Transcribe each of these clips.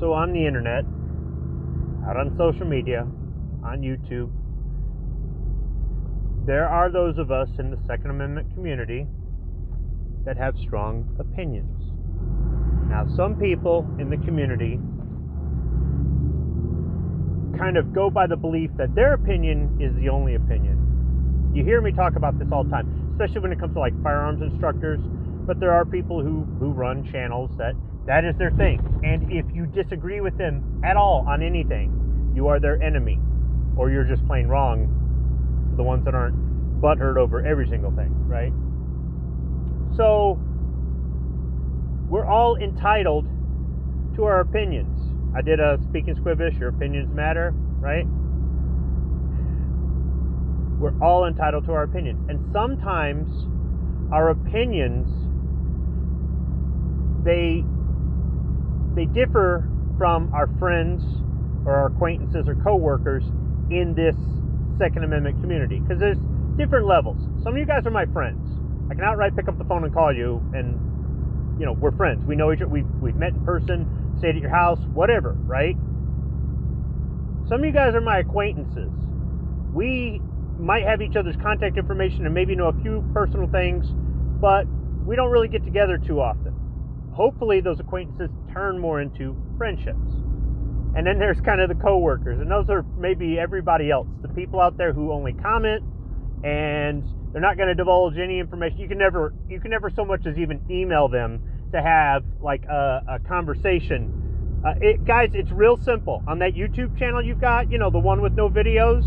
So on the internet, out on social media, on YouTube, there are those of us in the Second Amendment community that have strong opinions. Now, some people in the community kind of go by the belief that their opinion is the only opinion. You hear me talk about this all the time, especially when it comes to like firearms instructors, but there are people who run channels that is their thing. And if you disagree with them at all on anything, you are their enemy, or you're just plain wrong for the ones that aren't butthurt over every single thing, right? So we're all entitled to our opinions. I did a Speaking Squibbish, your opinions matter, right? We're all entitled to our opinions. And sometimes our opinions, they differ from our friends or our acquaintances or coworkers in this Second Amendment community. Because there's different levels. Some of you guys are my friends. I can outright pick up the phone and call you and, you know, we're friends. We know each other. We've met in person. Stayed at your house, whatever, right? Some of you guys are my acquaintances. We might have each other's contact information and maybe know a few personal things, but we don't really get together too often. Hopefully those acquaintances turn more into friendships. And then there's kind of the coworkers, and those are maybe everybody else, the people out there who only comment and they're not going to divulge any information. You can never so much as even email them to have like a conversation. Guys, it's real simple. On that YouTube channel you've got, you know, the one with no videos,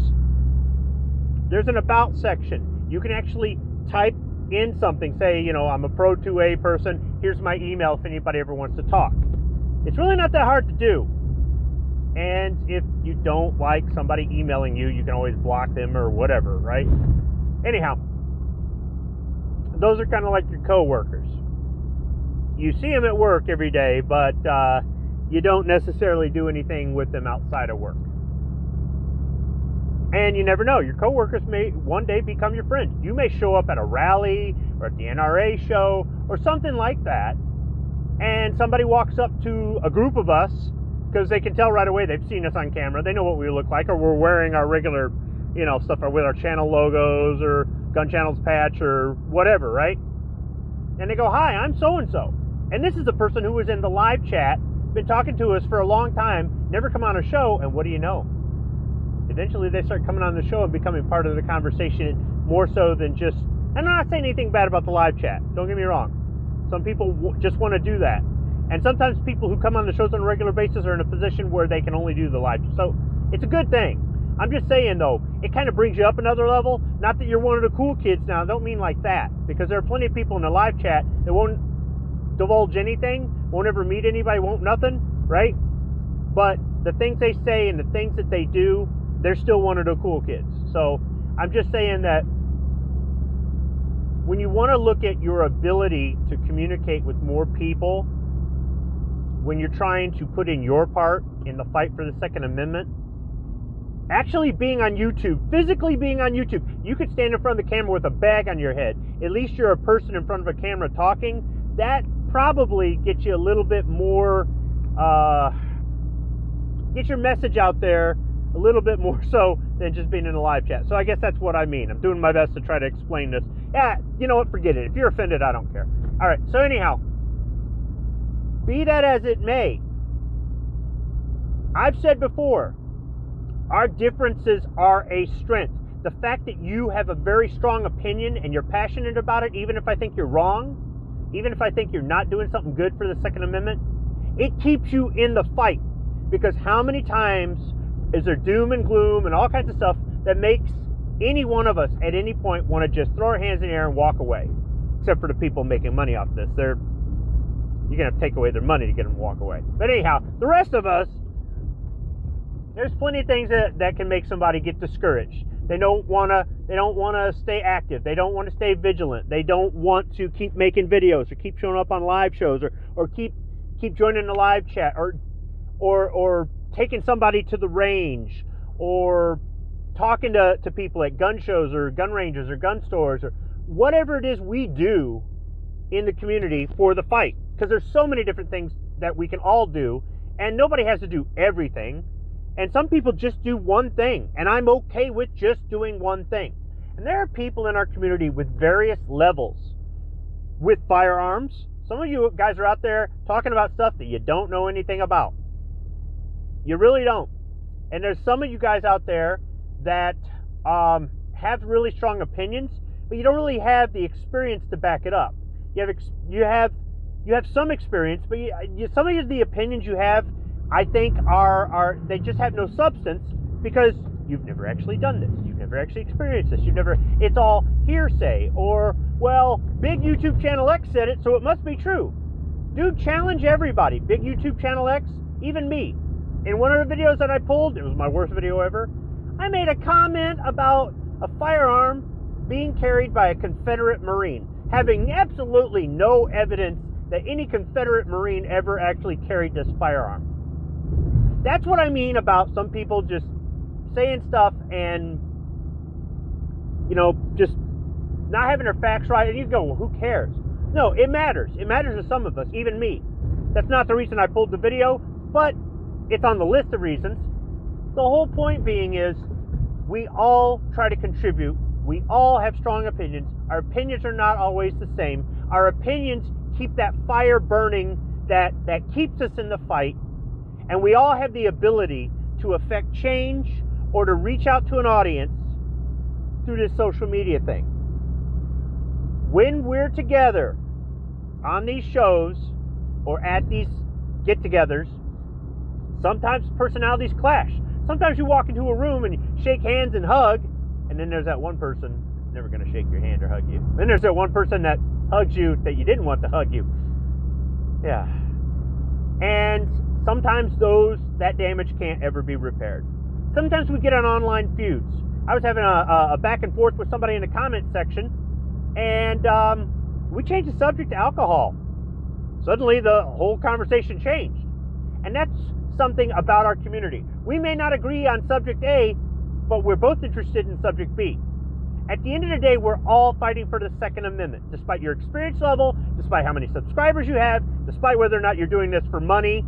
there's an about section. You can actually type in something, say, you know, I'm a pro 2A person, here's my email if anybody ever wants to talk. It's really not that hard to do. And if you don't like somebody emailing you, you can always block them or whatever, right? Anyhow, those are kind of like your coworkers. You see them at work every day, but you don't necessarily do anything with them outside of work. And you never know. Your coworkers may one day become your friend. You may show up at a rally or at the NRA show or something like that, and somebody walks up to a group of us because they can tell right away they've seen us on camera. They know what we look like, or we're wearing our regular, you know, stuff with our channel logos or Gun Channels patch or whatever, right? And they go, hi, I'm so-and-so. And this is the person who was in the live chat, been talking to us for a long time, never come on a show, and what do you know? Eventually they start coming on the show and becoming part of the conversation more so than just, and I'm not saying anything bad about the live chat, don't get me wrong. Some people just want to do that. And sometimes people who come on the shows on a regular basis are in a position where they can only do the live. So it's a good thing. I'm just saying, though, it kind of brings you up another level. Not that you're one of the cool kids now. I don't mean like that. Because there are plenty of people in the live chat that won't divulge anything, won't ever meet anybody, won't nothing, right? But the things they say and the things that they do, they're still one of the cool kids. So I'm just saying that when you want to look at your ability to communicate with more people, when you're trying to put in your part in the fight for the Second Amendment, actually being on YouTube, physically being on YouTube, you could stand in front of the camera with a bag on your head. At least you're a person in front of a camera talking. That probably gets you a little bit more, get your message out there a little bit more so than just being in a live chat. So I guess that's what I mean. I'm doing my best to try to explain this. Yeah, you know what, forget it. If you're offended, I don't care. All right, so anyhow, be that as it may, I've said before, our differences are a strength. The fact that you have a very strong opinion and you're passionate about it, even if I think you're wrong, even if I think you're not doing something good for the Second Amendment, it keeps you in the fight. Because how many times is there doom and gloom and all kinds of stuff that makes any one of us at any point want to just throw our hands in the air and walk away? Except for the people making money off this. You're going to have to take away their money to get them to walk away. But anyhow, the rest of us, there's plenty of things that can make somebody get discouraged. They don't want to stay active. They don't want to stay vigilant. They don't want to keep making videos or keep showing up on live shows or keep joining the live chat or taking somebody to the range or talking to people at gun shows or gun ranges or gun stores or whatever it is we do in the community for the fight. Because there's so many different things that we can all do And nobody has to do everything. And some people just do one thing. And I'm okay with just doing one thing. And there are people in our community with various levels with firearms. Some of you guys are out there talking about stuff that you don't know anything about. You really don't. And there's some of you guys out there that have really strong opinions, but you don't really have the experience to back it up. You have some experience, but some of the opinions you have, I think, are they just have no substance because you've never actually done this, you've never actually experienced this, it's all hearsay, or, well, Big YouTube Channel X said it, so it must be true. Dude, challenge everybody, Big YouTube Channel X, even me. In one of the videos that I pulled, it was my worst video ever, I made a comment about a firearm being carried by a Confederate Marine, having absolutely no evidence that any Confederate Marine ever actually carried this firearm. That's what I mean about some people just saying stuff and, you know, just not having their facts right. And you go, well, who cares? No, it matters. It matters to some of us, even me. That's not the reason I pulled the video, but it's on the list of reasons. The whole point being is we all try to contribute. We all have strong opinions. Our opinions are not always the same. Our opinions keep that fire burning that keeps us in the fight. And we all have the ability to affect change or to reach out to an audience through this social media thing. When we're together on these shows or at these get-togethers, sometimes personalities clash. Sometimes you walk into a room and shake hands and hug, and then there's that one person that's never going to shake your hand or hug you. Then there's that one person that hugs you that you didn't want to hug you. Yeah. And sometimes that damage can't ever be repaired. Sometimes we get on online feuds. I was having a back and forth with somebody in the comment section, and we changed the subject to alcohol. Suddenly the whole conversation changed. And that's something about our community. We may not agree on subject A, but we're both interested in subject B. At the end of the day, we're all fighting for the Second Amendment, despite your experience level, despite how many subscribers you have, despite whether or not you're doing this for money,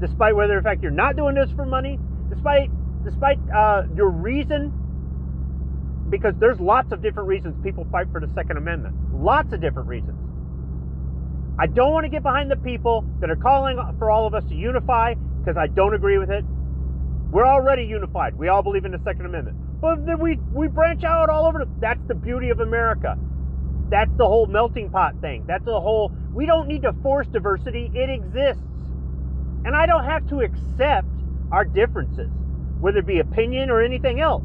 despite whether in fact you're not doing this for money, despite your reason, because there's lots of different reasons people fight for the Second Amendment. Lots of different reasons. I don't want to get behind the people that are calling for all of us to unify, because I don't agree with it. We're already unified. We all believe in the Second Amendment. But then we branch out all over. That's the beauty of America. That's the whole melting pot thing. That's the whole, we don't need to force diversity. It exists. And I don't have to accept our differences, whether it be opinion or anything else.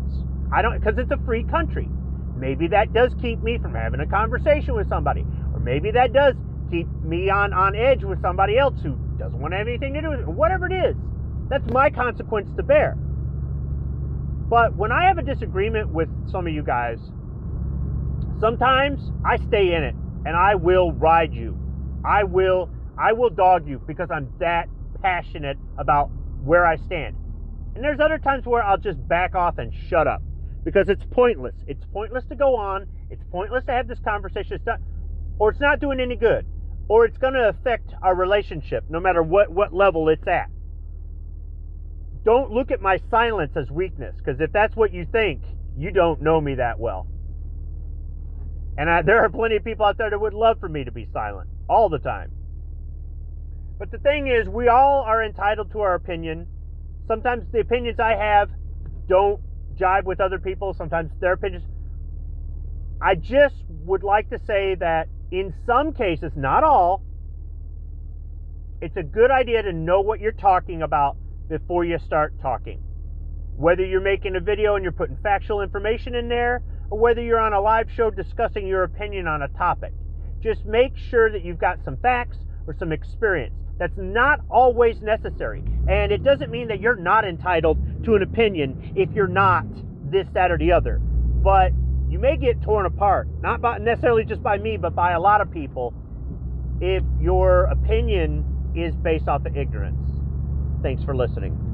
Because it's a free country. Maybe that does keep me from having a conversation with somebody. Or maybe that does keep me on edge with somebody else who doesn't want to have anything to do with it. Whatever it is, that's my consequence to bear. But when I have a disagreement with some of you guys, sometimes I stay in it and I will ride you. I will dog you because I'm that passionate about where I stand. And there's other times where I'll just back off and shut up because it's pointless. It's pointless to go on. It's pointless to have this conversation. Or it's not doing any good. Or it's going to affect our relationship no matter what level it's at. Don't look at my silence as weakness, because if that's what you think, you don't know me that well. And there are plenty of people out there that would love for me to be silent all the time. But the thing is, we all are entitled to our opinion. Sometimes the opinions I have don't jive with other people. Sometimes their opinions. I just would like to say that in some cases, not all, it's a good idea to know what you're talking about before you start talking. Whether you're making a video and you're putting factual information in there, or whether you're on a live show discussing your opinion on a topic. Just make sure that you've got some facts or some experience. That's not always necessary. And it doesn't mean that you're not entitled to an opinion if you're not this, that, or the other. But you may get torn apart, not necessarily just by me, but by a lot of people, if your opinion is based off of ignorance. Thanks for listening.